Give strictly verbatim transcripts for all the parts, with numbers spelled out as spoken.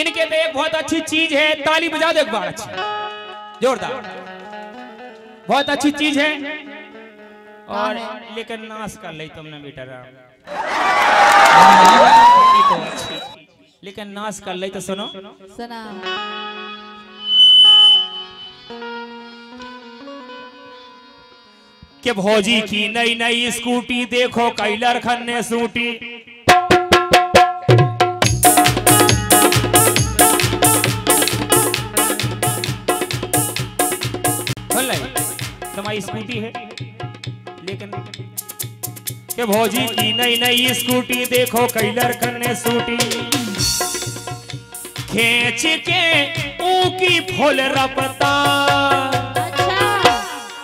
इनके पे एक बहुत अच्छी चीज है, ताली बजा दो एक बार अच्छी जोरदार, बहुत अच्छी चीज है। और लेकिन नाश कर ले तुमने बेटा राम, लेकिन नाश कर ले तो सुनो सुना। के भौजी की नई नई स्कूटी देखो कैलर खन्ने सूटी, तुम्हारी स्कूटी है लेकिन के भौजी की नई नई स्कूटी देखो कैलर खन्ने सूटी, खींच के ऊकी फूल रपता,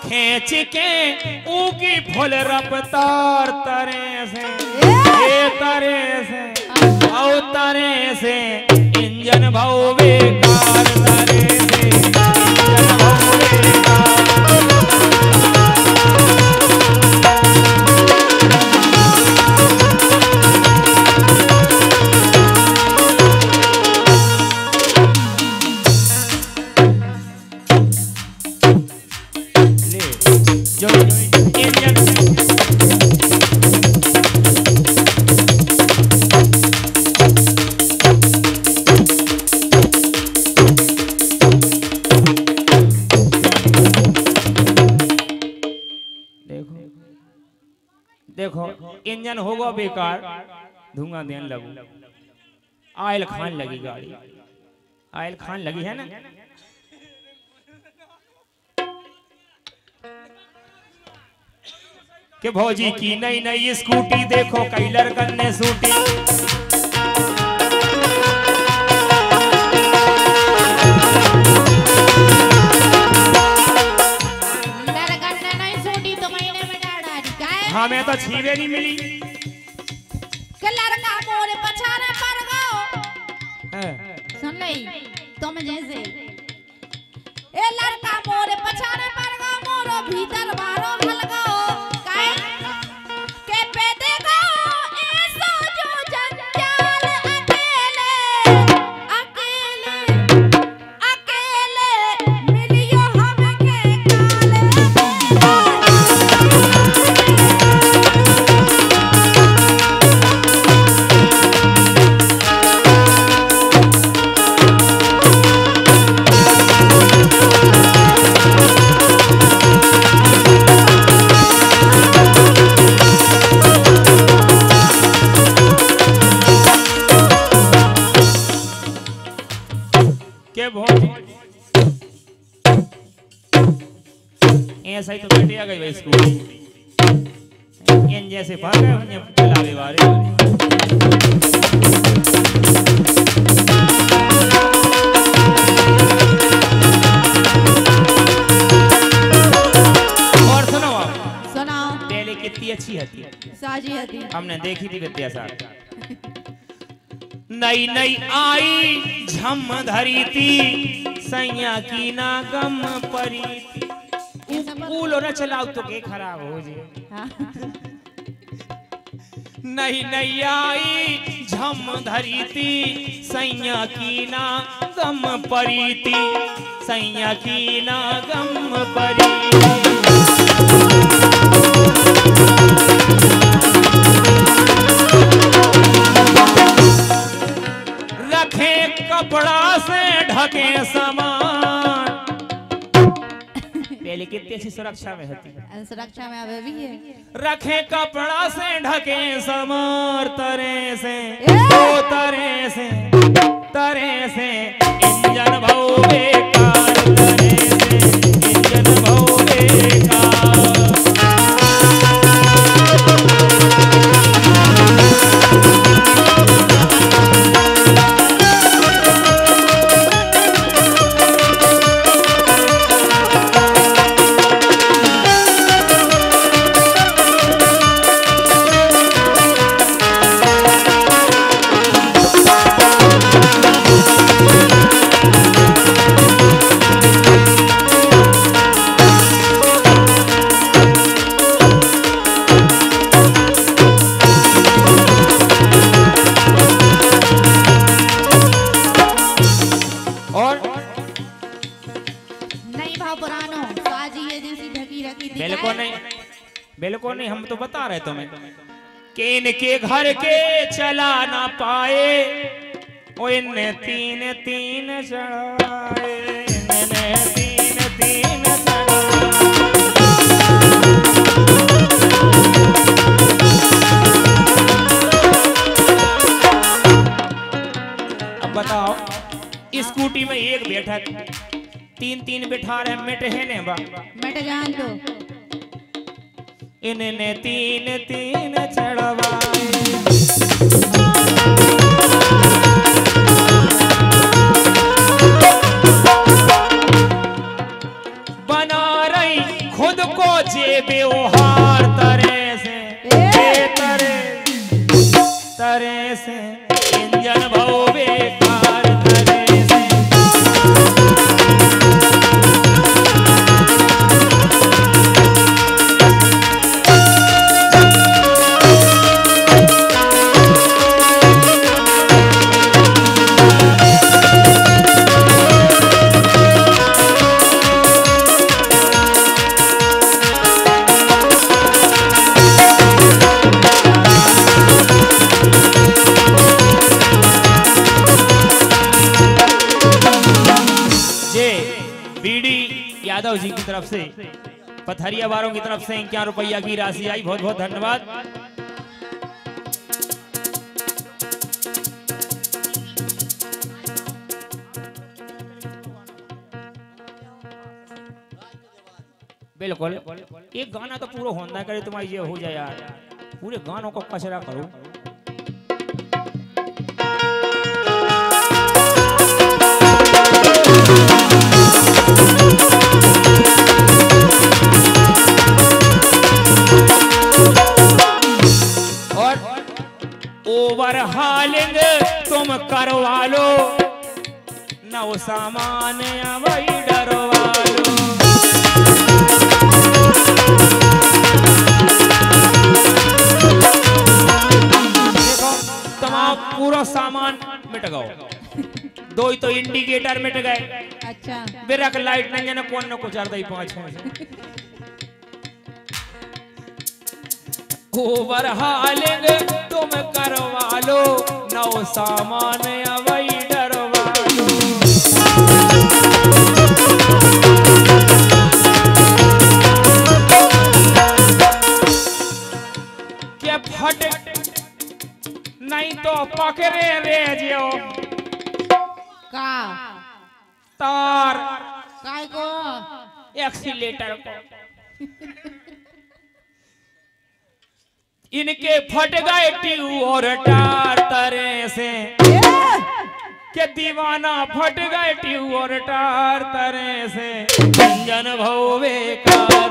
खींच के ऊकी फूल रपतार तरे से ये तरे से आओ तरे से इंजन भाव बेकार तरे से इंजन भाव बेकार। देखो इंजन होगा बेकार, धुआं देने लगू, आयल खान लगी गाड़ी, आयल खान लगी है ना। के भौजी की नई नई स्कूटी देखो कैलर करने सूटी, हमें तो छीवे नहीं मिली के लड़का मोरे पछाने पड़ गो। सुन लई तुम जैसे ए लड़का मोरे पछाने पड़ गो, मोरो भीतर मारो हल गो काहे के पे देखो ऐसो जो जंजाल अकेले अकेले अकेले मिलियो हम के काले। ऐसा ही तो बैठे आ गई स्कूटी इन जैसे भाग गए चलावे वाले। कितनी अच्छी हती साजी हती हमने देखी थी विद्या साहब। नई नई आई झम धरी थी सैया की ना गम परी थी, कूल होना चलाओ तो के खराब हो जी। नई नई आई झम धरी थी सैया की ना गम परी थी, सैया की ना गम परी। रखे कपड़ा से ढके सामान, पहले कितनी अच्छी सुरक्षा में होती है, सुरक्षा में अभी भी है। रखे कपड़ा से ढके सामान तरे से ओ तरे से तरे से इंजन भाव बेकार तरे से इंजन भाव बेकार। बिल्कुल नहीं, हम तो बता रहे तुम्हें कि इनके घर के चला ना पाए ओ इन तीन तीन चढ़ाए, इनने तीन तीन चढ़ाए। अब बताओ स्कूटी में एक बैठक तीन तीन बिठा रहे मिट है ने बा मिट जान दो इन्हें तीन तीन चढ़वाए। यादव जी की तरफ से पथरिया वालों की तरफ से क्या रुपया की राशि आई, बहुत बहुत धन्यवाद। बिल्कुल एक गाना तो पूरा होना करे तुम्हारी ये हो जाए यार, पूरे गानों को कचरा करो। ओवरहालिंग तुम करवा लो ना वो सामान वही डरवा लो, देखो तमाम पूरा सामान मिट गया। दो ही तो इंडिकेटर मिट गए। अच्छा बिरक लाइट नहीं जाने कौन न कुछ ही पाँच ओवरहालिंग तुम करवा लो नौ सामान वही डरवा लो। क्या फट नहीं तो पकड़े रे जियो का तार काय को एक्सीलेटर को इनके फट गए ट्यूब और टार तरह से के दीवाना फट गए ट्यूब और टार तरह से इंजन भाव बेकार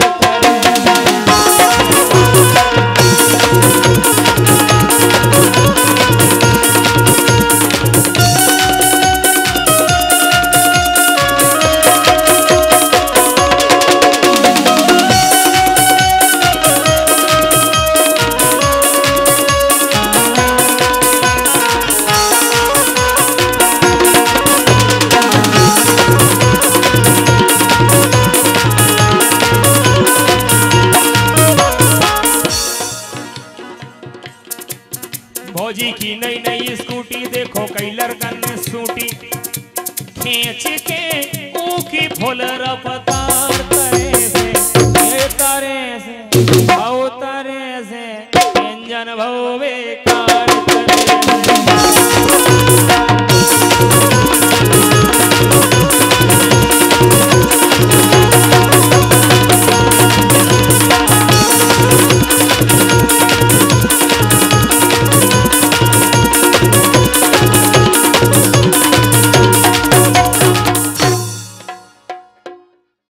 जी की नई नई स्कूटी देखो कई लड़कन स्कूटी खींच के ऊकी फुल रफ्तार तरह से तरह से भाव तरह से इंजन भाव।